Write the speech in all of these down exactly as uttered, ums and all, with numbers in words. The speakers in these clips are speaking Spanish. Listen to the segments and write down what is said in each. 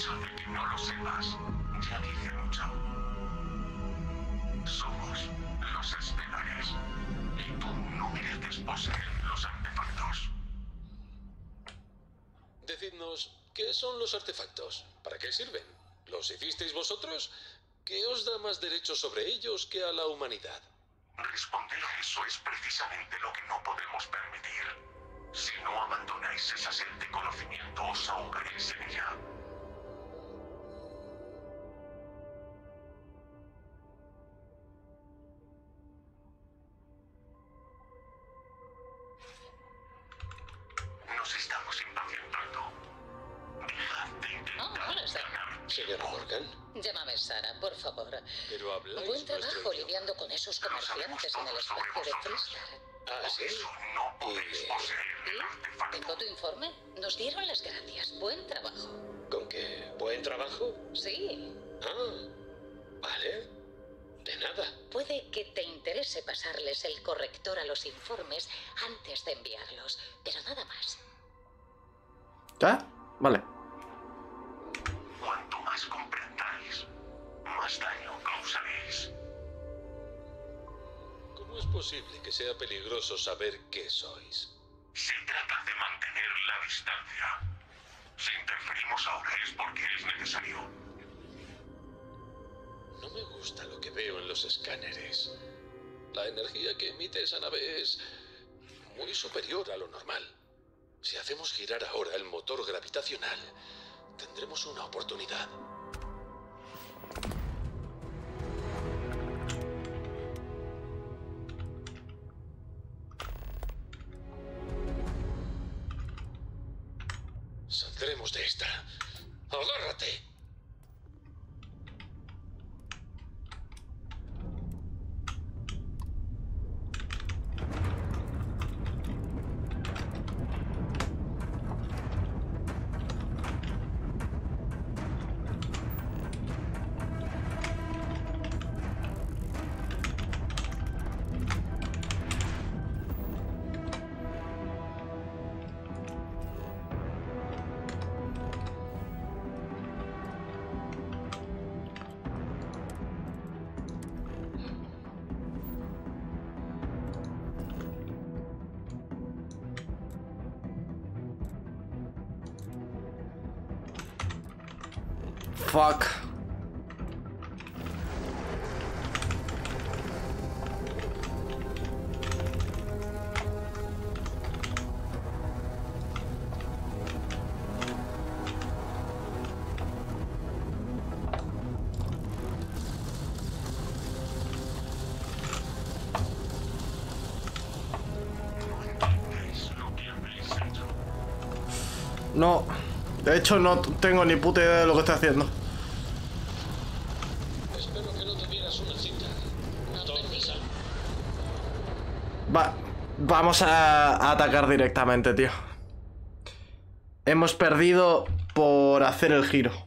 hecho de que no lo sepas, ya dice mucho. Somos los estelares, y tú no mereces poseer los artefactos. Decidnos, ¿qué son los artefactos? ¿Para qué sirven? ¿Los hicisteis vosotros? ¿Qué os da más derechos sobre ellos que a la humanidad? Responder a eso es precisamente lo que no podemos permitir. Si no abandonáis esa sed de conocimiento, os ahogaréis en ella. Nos estamos impacientando. Dejad de intentar ganar. Señora Morgan. Llámame Sara, por favor. Pero habláis. Buen trabajo lidiando con esos comerciantes en el espacio de Tristar. Ah, ¿sí? No podéis poseer el artefacto. Tengo tu informe. Nos dieron las gracias. Buen trabajo. ¿Con qué? ¿Buen trabajo? Sí. Ah, vale. De nada. Puede que te interese pasarles el corrector a los informes antes de enviarlos, pero nada más. ¿Ya? Vale. Cuanto más comprendáis, más daño causaréis. ¿Cómo es posible que sea peligroso saber qué sois? Se trata de mantener la distancia. Si interferimos ahora es porque es necesario. No me gusta lo que veo en los escáneres. La energía que emite esa nave es muy superior a lo normal. Si hacemos girar ahora el motor gravitacional, tendremos una oportunidad. Saldremos de esta. ¡Agárrate! Fuck. No, de hecho no tengo ni puta idea de lo que estoy haciendo. Va, vamos a, a atacar directamente, tío. Hemos perdido por hacer el giro.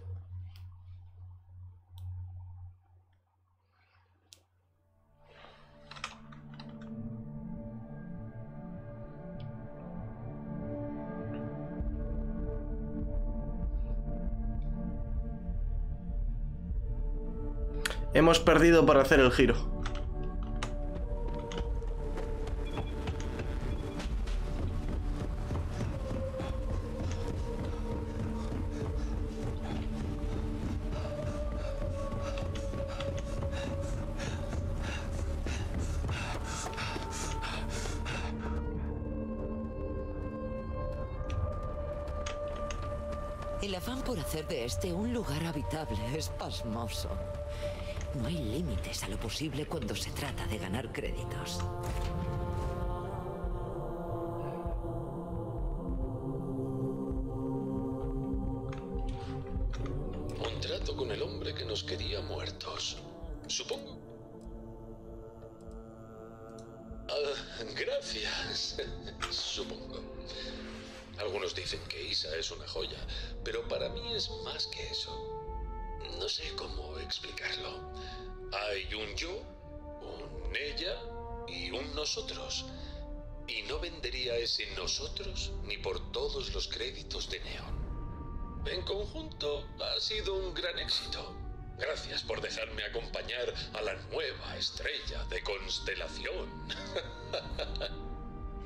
Hemos perdido por hacer el giro. El afán por hacer de este un lugar habitable es pasmoso. No hay límites a lo posible cuando se trata de ganar créditos. Un trato con el hombre que nos quería muertos, supongo. Ah, gracias, supongo. Algunos dicen que Isa es una joya, pero para mí es más que eso. No sé cómo explicarlo. Hay un yo, un ella y un nosotros. Y no vendería ese nosotros ni por todos los créditos de Neon. En conjunto, ha sido un gran éxito. Gracias por dejarme acompañar a la nueva estrella de Constelación.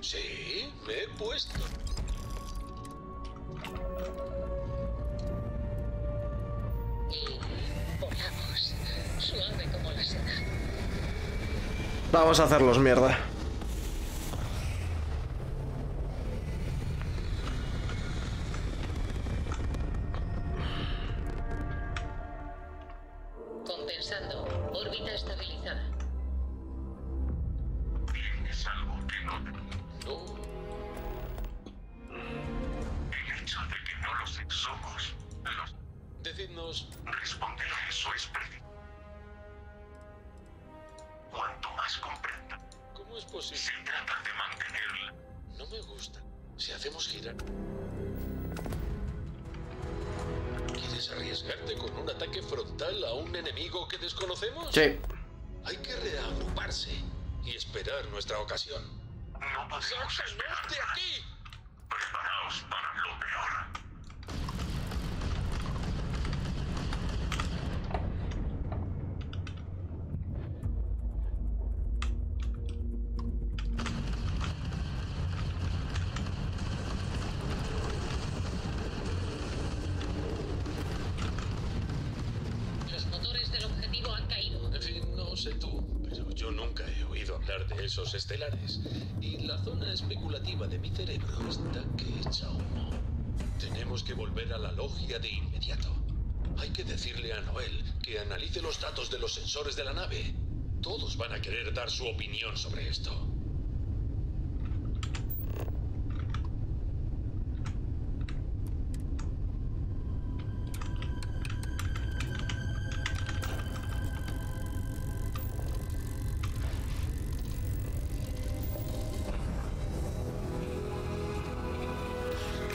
Sí, me he puesto... Y volamos, suave como la seda. Vamos a hacerlos mierda. Esos estelares y la zona especulativa de mi cerebro está que echa humo. Tenemos que volver a la logia de inmediato. Hay que decirle a Noel que analice los datos de los sensores de la nave. Todos van a querer dar su opinión sobre esto.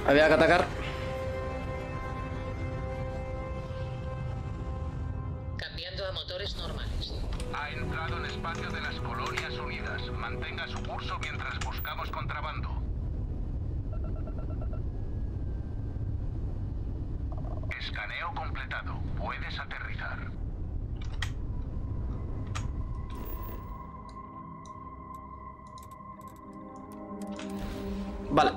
Había que atacar. Cambiando a motores normales. Ha entrado en espacio de las Colonias Unidas. Mantenga su curso mientras buscamos contrabando. Escaneo completado. Puedes aterrizar. Vale.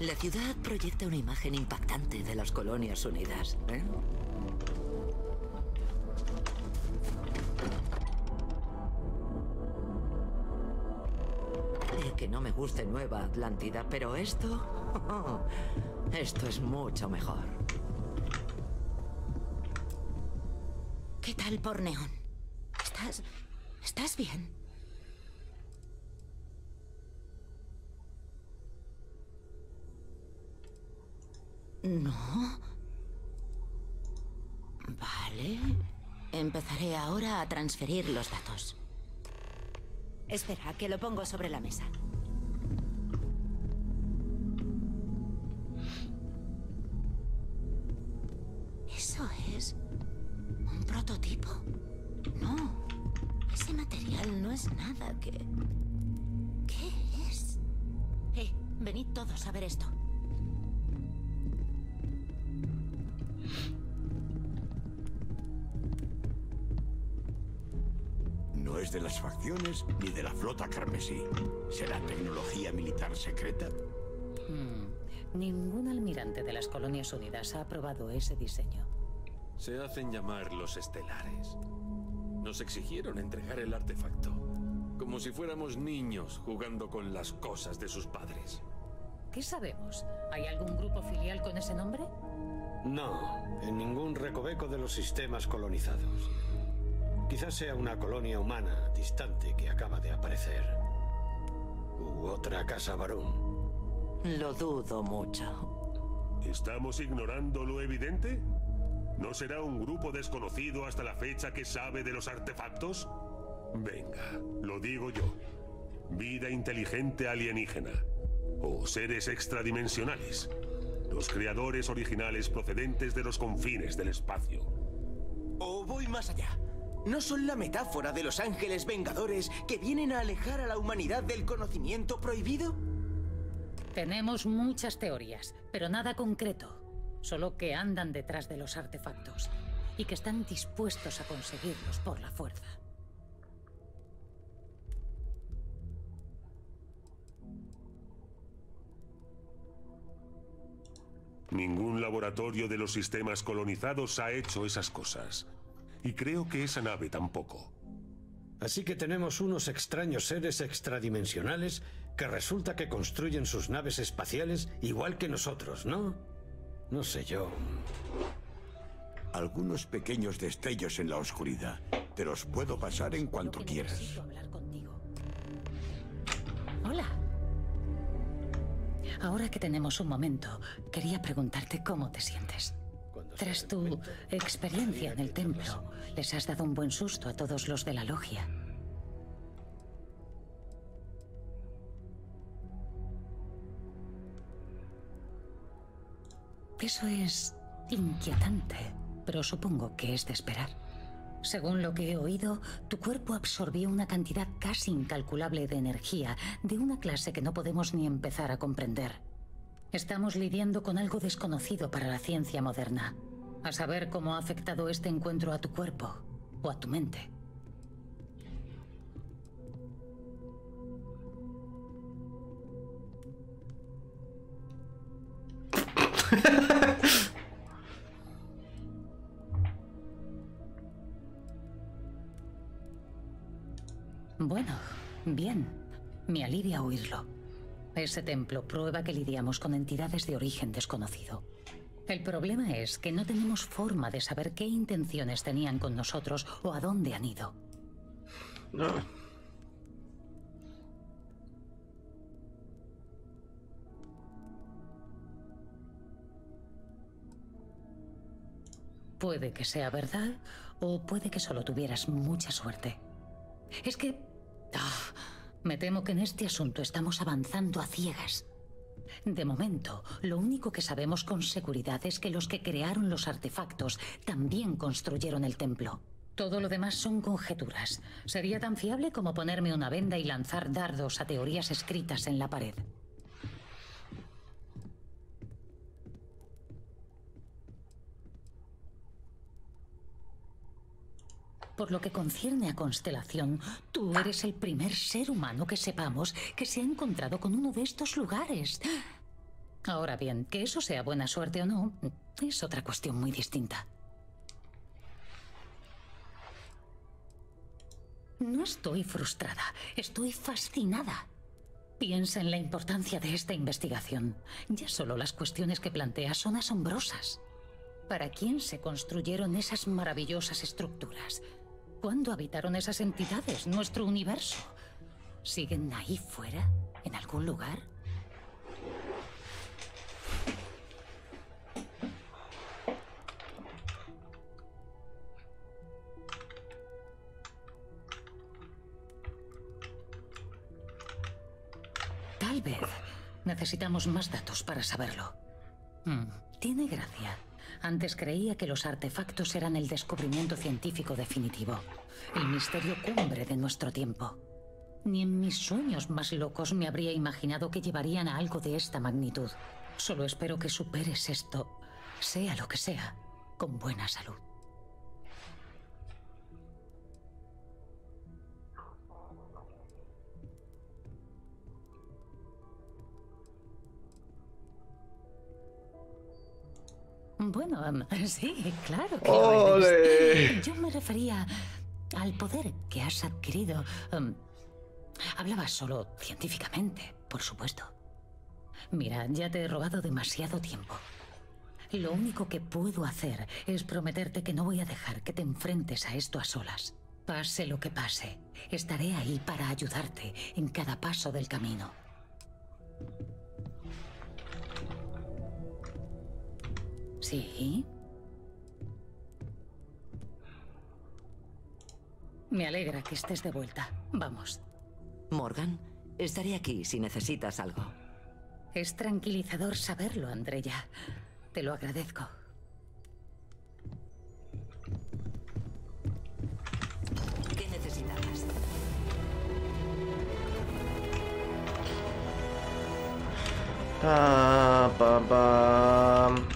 La ciudad proyecta una imagen impactante de las Colonias Unidas, ¿eh? Y que no me guste Nueva Atlántida, pero esto... Oh, esto es mucho mejor. ¿Qué tal por Neon? ¿Estás... ¿Estás bien? No. Vale. Empezaré ahora a transferir los datos. Espera, que lo pongo sobre la mesa. ¿Eso es un prototipo? No. Ese material no es nada que... ¿Qué es? Eh, venid todos a ver esto. No es de las facciones ni de la flota carmesí. ¿Será tecnología militar secreta? Hmm. Ningún almirante de las Colonias Unidas ha aprobado ese diseño. Se hacen llamar los estelares. Nos exigieron entregar el artefacto, como si fuéramos niños jugando con las cosas de sus padres. ¿Qué sabemos? ¿Hay algún grupo filial con ese nombre? No, en ningún recoveco de los sistemas colonizados. Quizás sea una colonia humana distante que acaba de aparecer. U otra casa varón. Lo dudo mucho. ¿Estamos ignorando lo evidente? ¿No será un grupo desconocido hasta la fecha que sabe de los artefactos? Venga, lo digo yo. Vida inteligente alienígena. o seres extradimensionales, los creadores originales procedentes de los confines del espacio. O voy más allá. No son la metáfora de los ángeles vengadores que vienen a alejar a la humanidad del conocimiento prohibido. Tenemos muchas teorías, pero nada concreto. Solo que andan detrás de los artefactos y que están dispuestos a conseguirlos por la fuerza. Ningún laboratorio de los sistemas colonizados ha hecho esas cosas. Y creo que esa nave tampoco. Así que tenemos unos extraños seres extradimensionales que resulta que construyen sus naves espaciales igual que nosotros, ¿no? No sé yo... Algunos pequeños destellos en la oscuridad. Te los puedo pasar en cuanto quieras. Hola. Ahora que tenemos un momento, quería preguntarte cómo te sientes. Tras tu experiencia en el templo, les has dado un buen susto a todos los de la logia. Eso es inquietante, pero supongo que es de esperar. Según lo que he oído, tu cuerpo absorbió una cantidad casi incalculable de energía de una clase que no podemos ni empezar a comprender. Estamos lidiando con algo desconocido para la ciencia moderna. A saber cómo ha afectado este encuentro a tu cuerpo o a tu mente. Bueno, bien. Me alivia oírlo. Ese templo prueba que lidiamos con entidades de origen desconocido. El problema es que no tenemos forma de saber qué intenciones tenían con nosotros o a dónde han ido. No. Puede que sea verdad o puede que solo tuvieras mucha suerte. Es que... ah. Me temo que en este asunto estamos avanzando a ciegas. De momento, lo único que sabemos con seguridad es que los que crearon los artefactos también construyeron el templo. Todo lo demás son conjeturas. Sería tan fiable como ponerme una venda y lanzar dardos a teorías escritas en la pared. Por lo que concierne a Constelación, tú eres el primer ser humano que sepamos que se ha encontrado con uno de estos lugares. Ahora bien, que eso sea buena suerte o no, es otra cuestión muy distinta. No estoy frustrada, estoy fascinada. Piensa en la importancia de esta investigación. Ya solo las cuestiones que planteas son asombrosas. ¿Para quién se construyeron esas maravillosas estructuras? ¿Cuándo habitaron esas entidades, nuestro universo? ¿Siguen ahí fuera, en algún lugar? Tal vez necesitamos más datos para saberlo. Mm, tiene gracia. Antes creía que los artefactos eran el descubrimiento científico definitivo, el misterio cumbre de nuestro tiempo. Ni en mis sueños más locos me habría imaginado que llevarían a algo de esta magnitud. Solo espero que superes esto, sea lo que sea, con buena salud. Bueno, sí, claro que ¡Ole! Yo me refería al poder que has adquirido. Um, hablaba solo científicamente, por supuesto. Mira, ya te he robado demasiado tiempo. Lo único que puedo hacer es prometerte que no voy a dejar que te enfrentes a esto a solas. Pase lo que pase, estaré ahí para ayudarte en cada paso del camino. Sí. Me alegra que estés de vuelta. Vamos. Morgan, estaré aquí si necesitas algo. Es tranquilizador saberlo, Andrea. Te lo agradezco. ¿Qué necesitabas? Ah, pam, pam.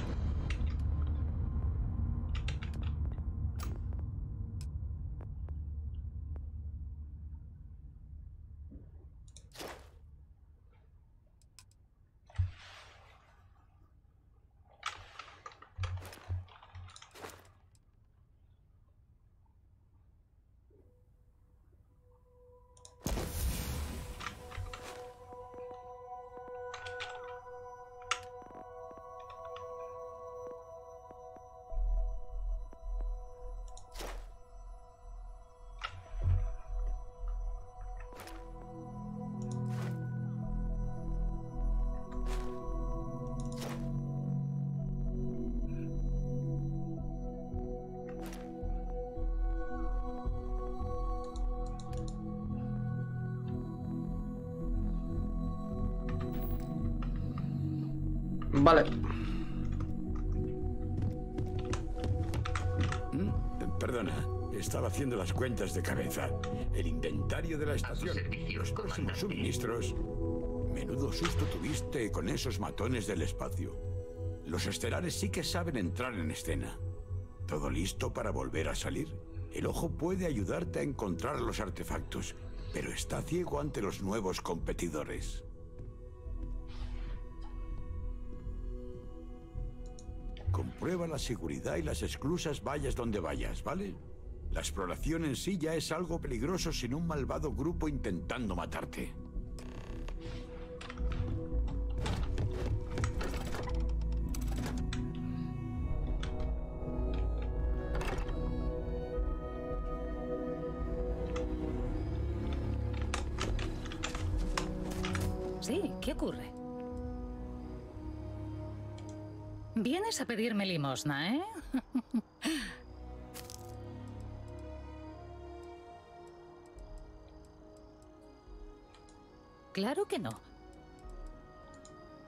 Vale. Perdona, estaba haciendo las cuentas de cabeza. El inventario de la estación, los próximos suministros. Menudo susto tuviste con esos matones del espacio. Los estelares sí que saben entrar en escena. ¿Todo listo para volver a salir? El ojo puede ayudarte a encontrar los artefactos, pero está ciego ante los nuevos competidores. Comprueba la seguridad y las esclusas vayas donde vayas, ¿vale? La exploración en sí ya es algo peligroso sin un malvado grupo intentando matarte. Sí, ¿qué ocurre? Vienes a pedirme limosna, ¿eh? Claro que no.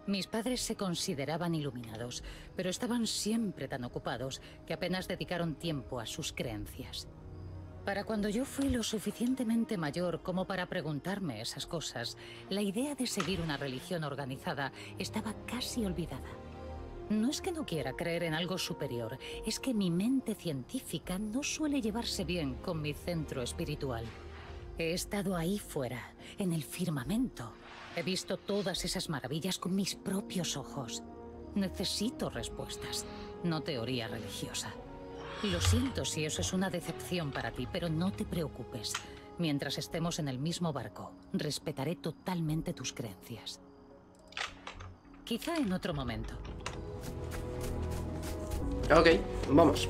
Mis padres se consideraban iluminados, pero estaban siempre tan ocupados que apenas dedicaron tiempo a sus creencias. Para cuando yo fui lo suficientemente mayor como para preguntarme esas cosas, la idea de seguir una religión organizada estaba casi olvidada. No es que no quiera creer en algo superior, es que mi mente científica no suele llevarse bien con mi centro espiritual. He estado ahí fuera, en el firmamento. He visto todas esas maravillas con mis propios ojos. Necesito respuestas, no teoría religiosa. Lo siento si eso es una decepción para ti, pero no te preocupes. Mientras estemos en el mismo barco, respetaré totalmente tus creencias. Quizá en otro momento. Ok, vamos.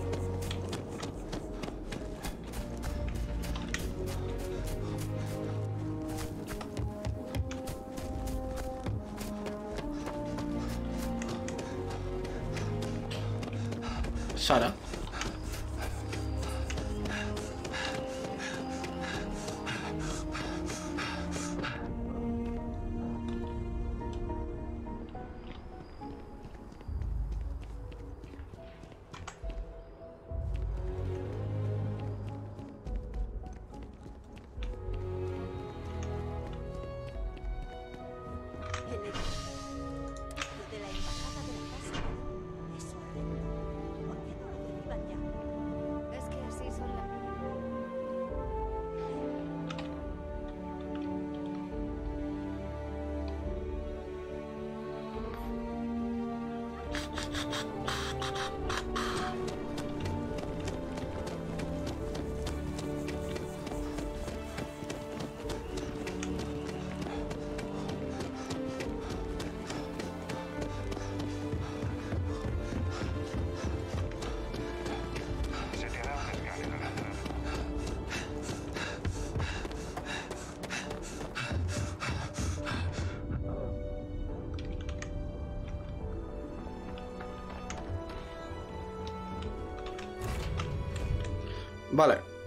Sara. Vale.